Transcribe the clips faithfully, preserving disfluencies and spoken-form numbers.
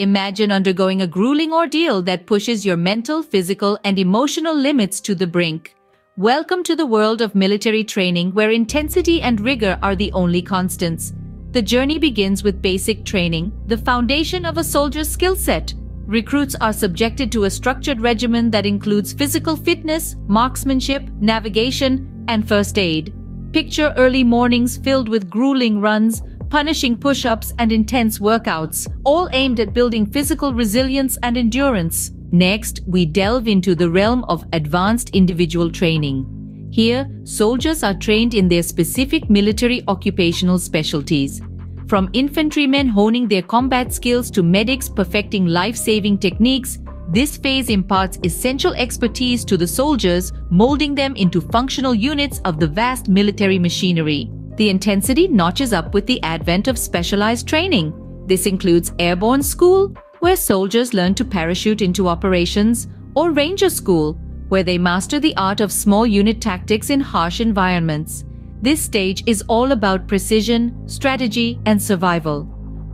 Imagine undergoing a grueling ordeal that pushes your mental, physical, and emotional limits to the brink. Welcome to the world of military training, where intensity and rigor are the only constants. The journey begins with basic training, the foundation of a soldier's skill set. Recruits are subjected to a structured regimen that includes physical fitness, marksmanship, navigation, and first aid. Picture early mornings filled with grueling runs, punishing push-ups, and intense workouts, all aimed at building physical resilience and endurance. Next, we delve into the realm of advanced individual training. Here, soldiers are trained in their specific military occupational specialties. From infantrymen honing their combat skills to medics perfecting life-saving techniques, this phase imparts essential expertise to the soldiers, molding them into functional units of the vast military machinery. The intensity notches up with the advent of specialized training. This includes airborne school, where soldiers learn to parachute into operations, or ranger school, where they master the art of small unit tactics in harsh environments. This stage is all about precision, strategy, and survival.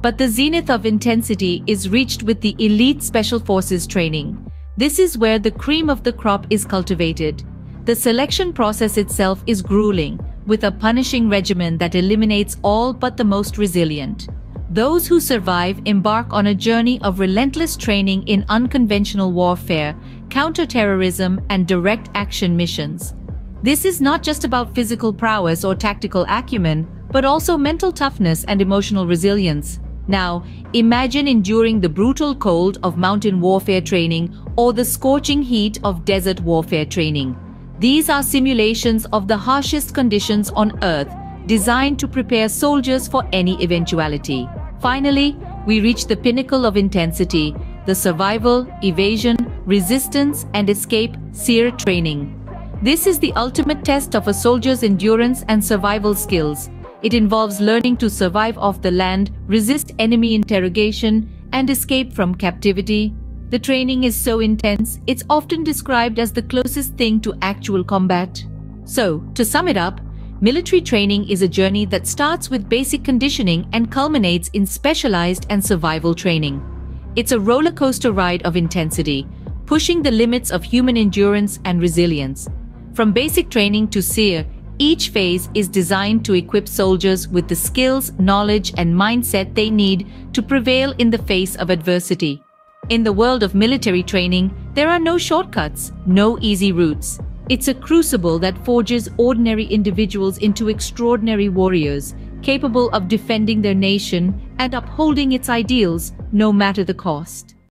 But the zenith of intensity is reached with the elite special forces training. This is where the cream of the crop is cultivated. The selection process itself is grueling, with a punishing regimen that eliminates all but the most resilient. Those who survive embark on a journey of relentless training in unconventional warfare, counter-terrorism, and direct action missions. This is not just about physical prowess or tactical acumen, but also mental toughness and emotional resilience. Now, imagine enduring the brutal cold of mountain warfare training or the scorching heat of desert warfare training. These are simulations of the harshest conditions on Earth, designed to prepare soldiers for any eventuality. Finally, we reach the pinnacle of intensity, the survival, evasion, resistance, and escape S E R E training. This is the ultimate test of a soldier's endurance and survival skills. It involves learning to survive off the land, resist enemy interrogation, and escape from captivity. The training is so intense, it's often described as the closest thing to actual combat. So, to sum it up, military training is a journey that starts with basic conditioning and culminates in specialized and survival training. It's a roller coaster ride of intensity, pushing the limits of human endurance and resilience. From basic training to S E R E, each phase is designed to equip soldiers with the skills, knowledge, and mindset they need to prevail in the face of adversity. In the world of military training, there are no shortcuts, no easy routes. It's a crucible that forges ordinary individuals into extraordinary warriors, capable of defending their nation and upholding its ideals, no matter the cost.